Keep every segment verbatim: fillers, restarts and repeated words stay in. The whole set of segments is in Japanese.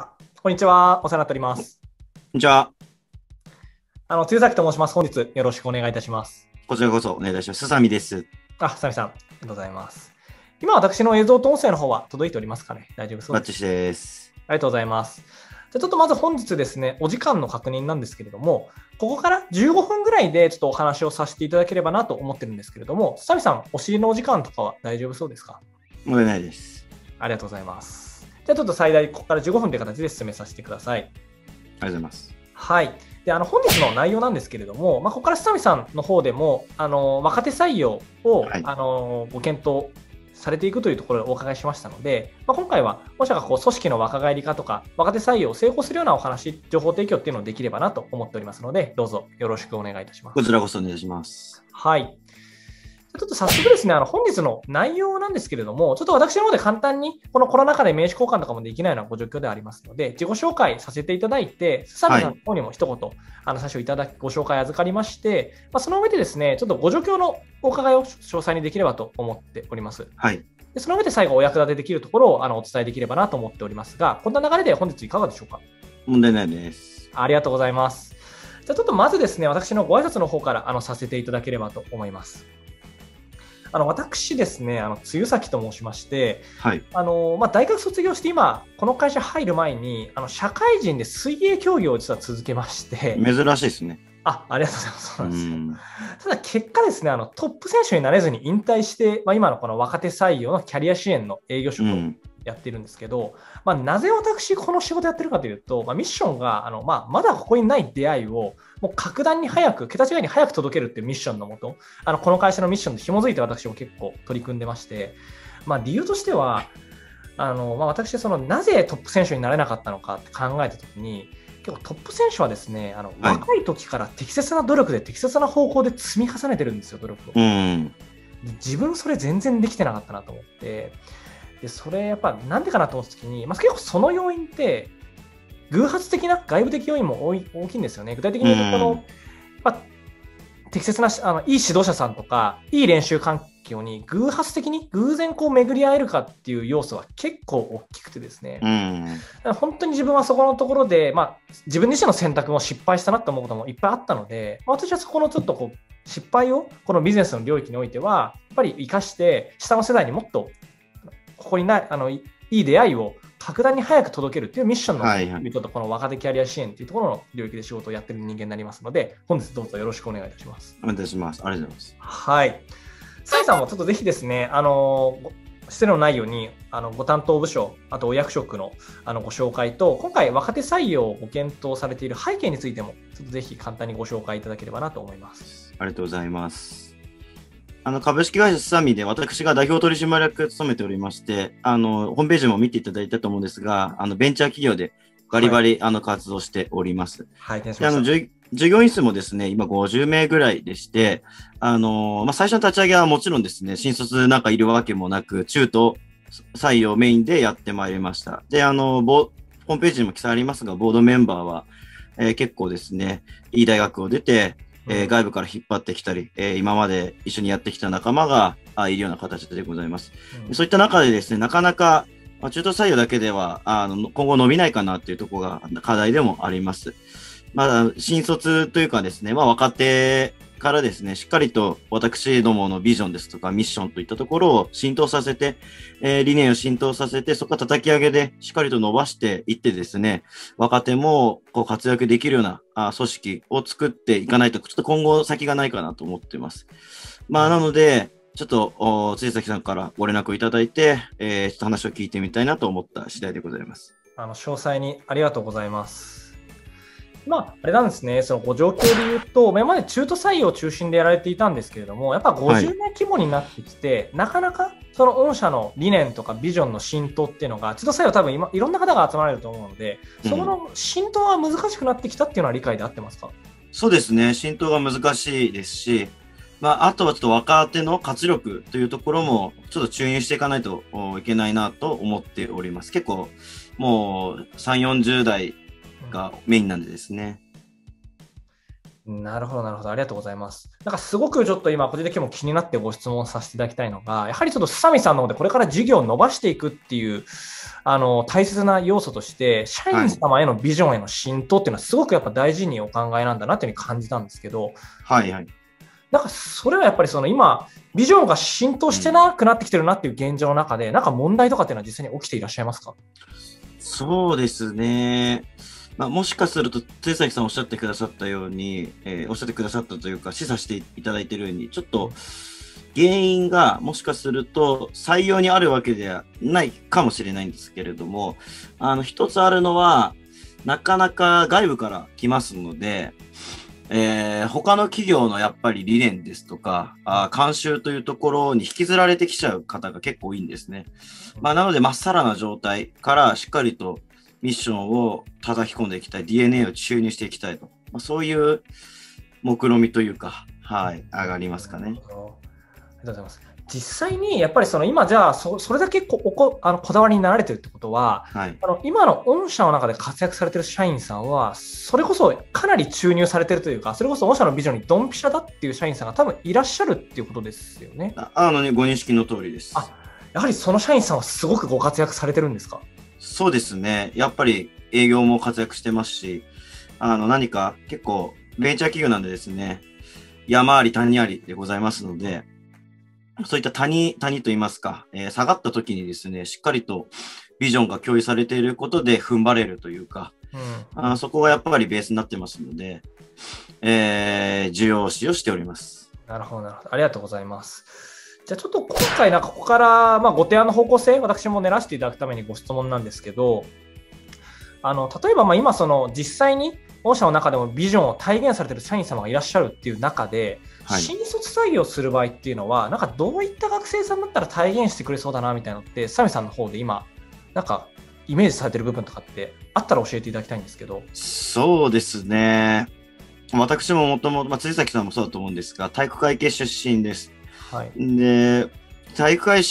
あ、こんにちは。お世話になっております。こんにちは。あの、露崎と申します。本日よろしくお願いいたします。こちらこそお願いいたします。すさみです。あ、すさみさん、ありがとうございます。今、私の映像と音声の方は届いておりますかね。大丈夫そうです。バッチシです。ありがとうございます。じゃちょっとまず本日ですね、お時間の確認なんですけれども、ここからじゅうごふんぐらいでちょっとお話をさせていただければなと思ってるんですけれども、すさみさん、お尻のお時間とかは大丈夫そうですか？問題ないです。ありがとうございます。じゃあちょっと最大ここからじゅうごふんという形で進めさせてください。ありがとうございます。はい。で、あの本日の内容なんですけれども、まあ、ここからすさみさんの方でもあの若手採用を、はい、あのご検討されていくというところをお伺いしましたので、まあ、今回はもしかこう組織の若返り化とか若手採用を成功するようなお話、情報提供っていうのをできればなと思っておりますので、どうぞよろしくお願いいたします。こちらこそお願いします。はい。ちょっと早速ですね、あの本日の内容なんですけれども、ちょっと私の方で簡単に、このコロナ禍で名刺交換とかもできないようなご状況ではありますので、自己紹介させていただいて、すさみさんの方にも一言、はい、あの最初いただき、ご紹介預かりまして、まあ、その上でですね、ちょっとご状況のお伺いを詳細にできればと思っております。はい、でその上で最後、お役立てできるところをあのお伝えできればなと思っておりますが、こんな流れで本日いかがでしょうか。問題ないです。ありがとうございます。じゃあちょっとまずですね、私のご挨拶の方からあのさせていただければと思います。あの私ですね、あの露崎と申しまして、はい、あのまあ、大学卒業して今この会社入る前にあの社会人で水泳競技を実は続けまして。珍しいですね。あ、ありがとうございます。そうなんですよ。ただ結果ですね、あのトップ選手になれずに引退して、まあ、今のこの若手採用のキャリア支援の営業職をやっているんですけど、うん、まあ、なぜ私この仕事やってるかというと、まあ、ミッションがあの、まあ、まだここにない出会いをもう格段に早く、桁違いに早く届けるっていうミッションのもと、あのこの会社のミッションと紐づいて私も結構取り組んでまして、まあ、理由としてはあの、まあ、私そのなぜトップ選手になれなかったのかって考えたときに、結構トップ選手はですね、あの、はい、若い時から適切な努力で適切な方向で積み重ねてるんですよ、努力を。うん、自分それ全然できてなかったなと思って、でそれやっぱなんでかなと思った時に、まあ、結構その要因って偶発的な外部的要因も 大, 大きいんですよね。具体的に言うと、この、まあ、適切なあのいい指導者さんとかいい練習環境に偶発的に偶然こう巡り合えるかっていう要素は結構大きくてですね、うん、だから本当に自分はそこのところで、まあ、自分自身の選択も失敗したなと思うこともいっぱいあったので、まあ、私はそこのちょっとこう失敗をこのビジネスの領域においてはやっぱり生かして、下の世代にもっとここにない、あのいい出会いを格段に早く届けるというミッションの、はいはい、ちょっとこの若手キャリア支援というところの領域で仕事をやっている人間になりますので、本日どうぞよろしくお願いいたします。お願いいたします。ありがとうございます。はい。すさみさんもちょっとぜひですね、あの失礼のないようにあのご担当部署、あとお役職のあのご紹介と、今回若手採用をご検討されている背景についてもちょっとぜひ簡単にご紹介いただければなと思います。ありがとうございます。あの株式会社すさみで私が代表取締役を務めておりまして、あのホームページも見ていただいたと思うんですが、あのベンチャー企業でバリバリ、はい、あの活動しております。はい、あの従業員数もですね、今ごじゅうめいぐらいでして、あの、まあ、最初の立ち上げはもちろんですね、新卒なんかいるわけもなく中途採用メインでやってまいりました。で、あのホームページにも記載ありますが、ボードメンバーは、えー、結構ですね、いい大学を出てえー、外部から引っ張ってきたり、えー、今まで一緒にやってきた仲間があいるような形でございます。うん、そういった中でですね、なかなか、まあ、中途採用だけではあの今後伸びないかなっていうところが課題でもあります。まあ、新卒というかですね、まあ、若手からですね、しっかりと私どものビジョンですとかミッションといったところを浸透させて、えー、理念を浸透させて、そこから叩き上げでしっかりと伸ばしていってですね、若手もこう活躍できるようなあ組織を作っていかないと、ちょっと今後先がないかなと思っています。まあ、なので、ちょっと露崎さんからご連絡をいただいて、えー、ちょっと話を聞いてみたいなと思った次第でございます。あの詳細にありがとうございます。まあ、あれなんですね、そのご状況でいうと、今まで中途採用を中心でやられていたんですけれども、やっぱごじゅうねん規模になってきて、はい、なかなかその御社の理念とかビジョンの浸透っていうのが、中途採用多分今いろんな方が集まられると思うので、そこの浸透は難しくなってきたっていうのは理解で合ってますか？うん、そうですね、浸透が難しいですし、まあ、あとはちょっと若手の活力というところもちょっと注入していかないといけないなと思っております。結構もうさん、よんじゅう代がメインなんでですね。なるほど、なるほど。ありがとうございます。なんかすごくちょっと今、個人的にも気になってご質問させていただきたいのが、やはりちょっと須見さんの方でこれから事業を伸ばしていくっていう、あの、大切な要素として、社員様へのビジョンへの浸透っていうのはすごくやっぱ大事にお考えなんだなっていうふうに感じたんですけど、はいはい。なんかそれはやっぱりその今、ビジョンが浸透してなくなってきてるなっていう現状の中で、なんか問題とかっていうのは実際に起きていらっしゃいますか？そうですね。まあ、もしかすると、露崎さんおっしゃってくださったように、えー、おっしゃってくださったというか、示唆していただいているように、ちょっと原因がもしかすると採用にあるわけではないかもしれないんですけれども、あの、一つあるのは、なかなか外部から来ますので、えー、他の企業のやっぱり理念ですとか、あ、慣習というところに引きずられてきちゃう方が結構多いんですね。まあ、なので、まっさらな状態からしっかりとミッションを叩き込んでいきたい、ディーエヌエー を注入していきたいと、まあ、そういう目論見というか、はい、上がりますかね。ありがとうございます。実際にやっぱりその今じゃあ そ, それだけこおこあのこだわりになられてるってことは、はい、あの今の御社の中で活躍されてる社員さんはそれこそかなり注入されてるというか、それこそ御社のビジョンにドンピシャだっていう社員さんが多分いらっしゃるっていうことですよね。ああのね、ご認識の通りです。あ、やはりその社員さんはすごくご活躍されてるんですか？そうですね。やっぱり営業も活躍してますし、あの、何か結構ベンチャー企業なんでですね、山あり谷ありでございますので、そういった谷、谷といいますか、えー、下がった時にですね、しっかりとビジョンが共有されていることで踏ん張れるというか、うん、あ、そこがやっぱりベースになってますので、えー、重要視をしております。なるほど、なるほど。ありがとうございます。じゃあちょっと今回なんかここからまあご提案の方向性、私も練らせていただくためにご質問なんですけど、あの、例えばまあ今その実際に御社の中でもビジョンを体現されている社員様がいらっしゃるっていう中で、はい、新卒採用する場合っていうのはなんかどういった学生さんだったら体現してくれそうだなみたいなのって、須見さんの方で今なんかイメージされてる部分とかってあったら教えていただきたいんですけど。そうですね。私ももともと、まあ、露崎さんもそうだと思うんですが、体育会系出身です。はい、で体育会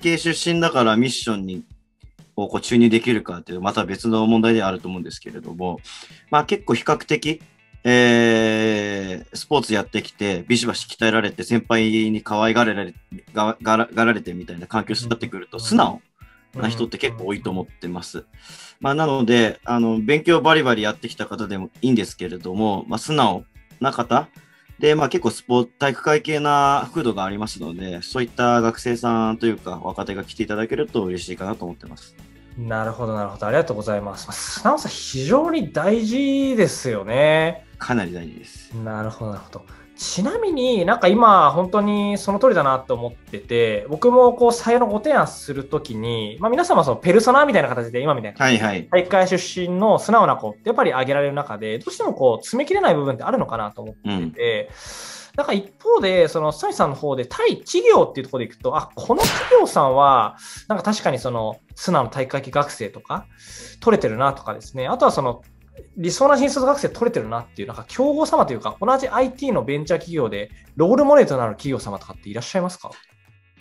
系出身だからミッションにこう注入できるかというまた別の問題ではあると思うんですけれども、まあ、結構比較的、えー、スポーツやってきてビシバシ鍛えられて先輩に可愛がられ、が、がられてみたいな環境に育ってくると素直な人って結構多いと思ってます。まあ、なのであの勉強バリバリやってきた方でもいいんですけれども、まあ、素直な方で、まあ、結構スポーツ、体育会系な風土がありますので、そういった学生さんというか若手が来ていただけると嬉しいかなと思ってます。なるほど、なるほど。ありがとうございます。素直さ非常に大事ですよね。かなり大事です。なるほど、なるほど。ちなみになんか今本当にその通りだなと思ってて、僕もこう採用のご提案するときに、まあ、皆様そのペルソナみたいな形で今みたいな、はいはい、大会出身の素直な子ってやっぱり挙げられる中でどうしてもこう詰め切れない部分ってあるのかなと思ってて、うん、なんか一方でその須見さんの方で対企業っていうところでいくと、あ、この企業さんはなんか確かにその素直な体育会系学生とか取れてるなとかですね、あとはその理想な新卒学生取れてるなっていう、なんか競合様というか、同じ アイティー のベンチャー企業でロールモデルとなる企業様とかっていらっしゃいますか？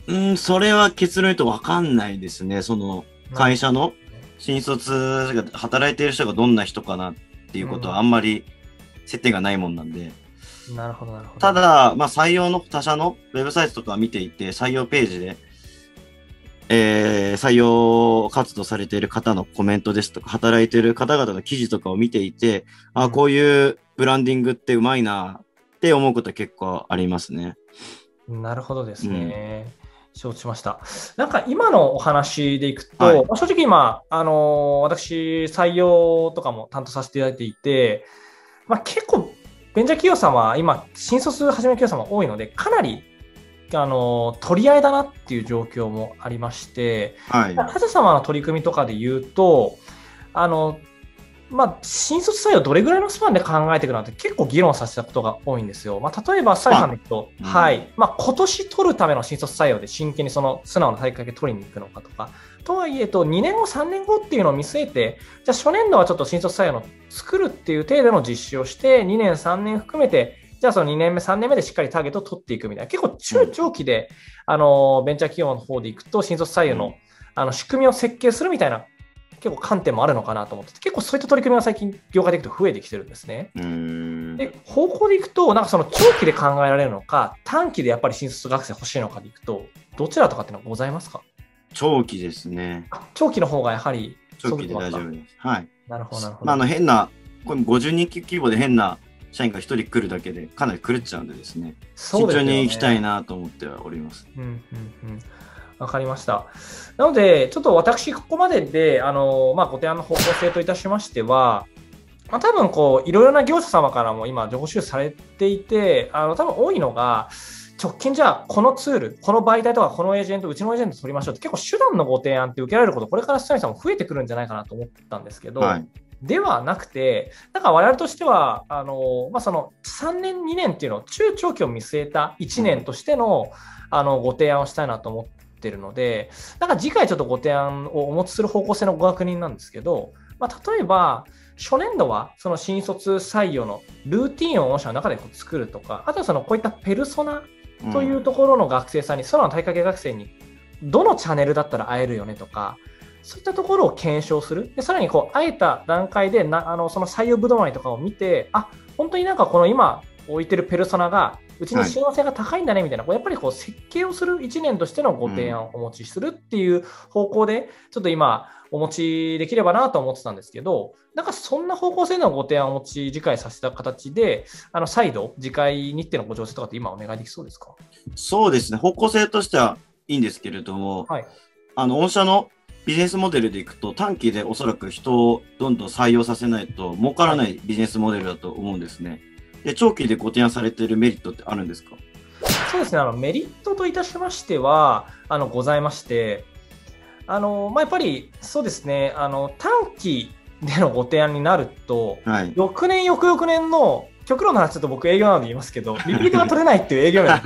うん、それは結論言うと分かんないですね。その会社の新卒が働いている人がどんな人かなっていうことはあんまり接点がないもんなんで。うん、なるほど、なるほど。ただ、まあ、採用の他社のウェブサイトとか見ていて、採用ページで、えー、採用活動されている方のコメントですとか、働いている方々の記事とかを見ていて、あ、こういうブランディングってうまいなって思うことは結構ありますね。なるほどですね。うん、承知しました。なんか今のお話でいくと、はい、正直今、あの、私、採用とかも担当させていただいていて、まあ、結構、ベンチャー企業さんは今、新卒始める企業さんも多いので、かなりあの取り合いだなっていう状況もありまして、はい、他社様の取り組みとかで言うと、あの、まあ、新卒採用どれぐらいのスパンで考えていくのって結構議論させたことが多いんですよ。まあ、例えば須見さんの人、はい、まあ、今年取るための新卒採用で真剣にその素直な体育会系取りに行くのかとか、とはいえとにねんごさんねんごっていうのを見据えて、じゃあ初年度はちょっと新卒採用の作るっていう程度の実施をしてにねんさんねん含めて、じゃあそのにねんめさんねんめでしっかりターゲットを取っていくみたいな、結構中長期で、あのベンチャー企業の方でいくと新卒採用の、あの仕組みを設計するみたいな結構観点もあるのかなと思ってて、結構そういった取り組みが最近業界でいくと増えてきてるんですね。うーん、で方向でいくとなんかその長期で考えられるのか短期でやっぱり新卒学生欲しいのかでいくとどちらとかってのはございますか？長期ですね。長期の方がやはり長期で大丈夫です。はい。なるほどなるほど。まあ、あの変なこれごじゅうにん規模で変な社員がひとり来るだけでかなり狂っちゃうんでですね。そうですね。慎重に行きたいなと思ってはおります。うんうんうん。わかりました。なのでちょっと私ここまでであの、まあ、ご提案の方向性といたしましては。まあ、多分こういろいろな業者様からも今情報収集されていてあの多分多いのが直近じゃあこのツールこの媒体とかこのエージェントうちのエージェント取りましょうって結構手段のご提案って受けられることこれから須谷さんも増えてくるんじゃないかなと思ったんですけど、はい、ではなくてなんか我々としてはあの、まあ、そのさんねんにねんっていうのを中長期を見据えたいちねんとしての、うん、あのご提案をしたいなと思ってるのでなんか次回ちょっとご提案をお持ちする方向性のご確認なんですけど、まあ、例えば初年度はその新卒採用のルーティーンを御社の中で作るとかあとはそのこういったペルソナというところの学生さんに、うん、その体育系学生にどのチャンネルだったら会えるよねとかそういったところを検証するでさらにこう会えた段階でなあのその採用ぶどまりとかを見てあ本当になんかこの今置いてるペルソナがうちに親和性が高いんだねみたいな、はい、やっぱりこう設計をするいちねんとしてのご提案をお持ちするっていう方向でちょっと今お持ちできればなと思ってたんですけどなんかそんな方向性のご提案をお持ち次回させた形であの再度次回日程のご調整とかって今お願いできそうですか？そうですね方向性としてはいいんですけれども、はい、あの御社のビジネスモデルでいくと短期でおそらく人をどんどん採用させないと儲からないビジネスモデルだと思うんですね。で長期でご提案されているメリットってあるんですか？そうですねあのメリットといたしましてはあのございましてあの、まあ、やっぱりそうですねあの短期でのご提案になると、はい、ろくねん翌々年の極論の話ちょっと僕営業なので言いますけどリピートが取れないっていう営業面で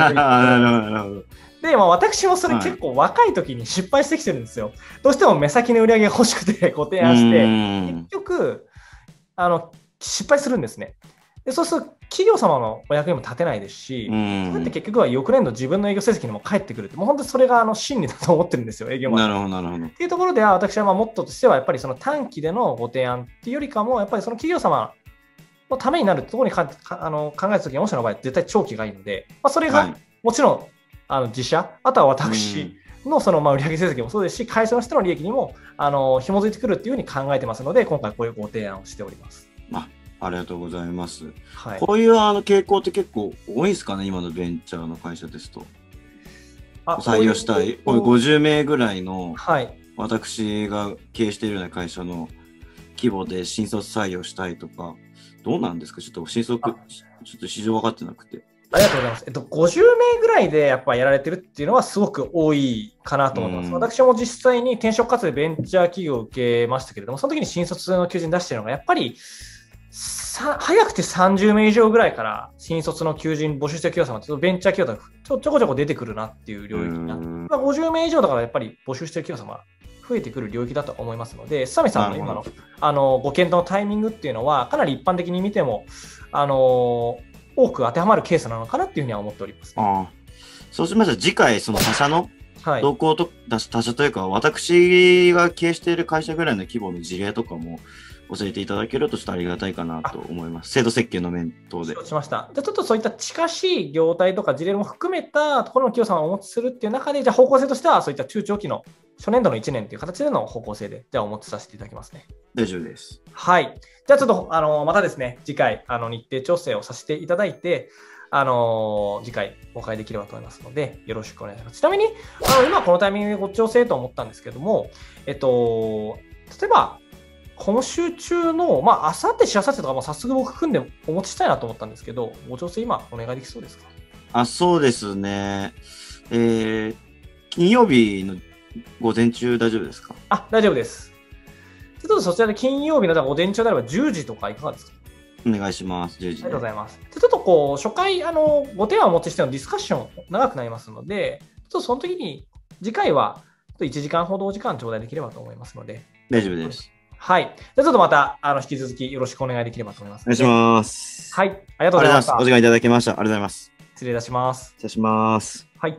で、まあ、私もそれ結構若い時に失敗してきてるんですよ、はい、どうしても目先の売り上げが欲しくてご提案して結局あの失敗するんですね。でそうすると企業様のお役にも立てないですし、うん、それって結局は翌年度自分の営業成績にも返ってくるってもう本当にそれがあの真理だと思ってるんですよ営業マン。なるほどなるほど。っていうところでは私はまあモットーとしてはやっぱりその短期でのご提案っていうよりかもやっぱりその企業様のためになるところにかかあの考えたときに御社の場合は絶対長期がいいので、まあ、それがもちろん、はい、あの自社あとは私、うんのそのまあ売上成績もそうですし会社の人の利益にもあの紐づいてくるっていうふうに考えてますので今回こういうご提案をしております。まあありがとうございます、はい、こういうあの傾向って結構多いんですかね今のベンチャーの会社ですと。あ採用したいこれごじゅうめいぐらいの、はい、私が経営しているような会社の規模で新卒採用したいとかどうなんですか？ちょっと新卒ちょっと市場分かってなくて。ありがとうございます。えっと、ごじゅうめいぐらいでやっぱやられてるっていうのはすごく多いかなと思います。私も実際に転職活動でベンチャー企業を受けましたけれどもその時に新卒の求人出してるのがやっぱりさ早くてさんじゅうめい以上ぐらいから新卒の求人募集してる企業様ってベンチャー企業とかちょこちょこ出てくるなっていう領域になって、まあ、ごじゅうめい以上だからやっぱり募集してる企業様増えてくる領域だと思いますので須谷さんの今のあのご検討のタイミングっていうのはかなり一般的に見てもあの多く当てはまるケースなのかなっていうふうには思っております、ね、あそうしましたら次回その他社の動向と、はい、他社というか私が経営している会社ぐらいの規模の事例とかも教えていただけるとちょっとありがたいかなと思います。制度設計の面等で。しました。じゃあちょっとそういった近しい業態とか事例も含めたところの企業さんをお持ちするっていう中で、じゃあ方向性としてはそういった中長期の初年度のいちねんという形での方向性で、じゃあお持ちさせていただきますね。大丈夫です。はい。じゃあちょっとあのまたですね、次回あの日程調整をさせていただいて、あのー、次回お伺いできればと思いますのでよろしくお願いします。ちなみにあの今このタイミングでご調整と思ったんですけども、えっと例えば。今週中の、まあ、あさってしあさってとか、もう早速僕組んでお持ちしたいなと思ったんですけど、ご調整今お願いできそうですか？あ、そうですね。えー、金曜日の午前中大丈夫ですか？あ、大丈夫です。ちょっとそちらで金曜日の午前中であればじゅうじとかいかがですか？お願いします。じゅうじ。ありがとうございます。ちょっとこう、初回、あの、ご提案をお持ちしてのディスカッション長くなりますので、ちょっとその時に、次回は、いちじかんほどお時間頂戴できればと思いますので。大丈夫です。はい。じゃあちょっとまたあの引き続きよろしくお願いできればと思います。お願いします。はい。ありがとうございました。お時間いただきました。ありがとうございます。失礼いたします。失礼します。はい。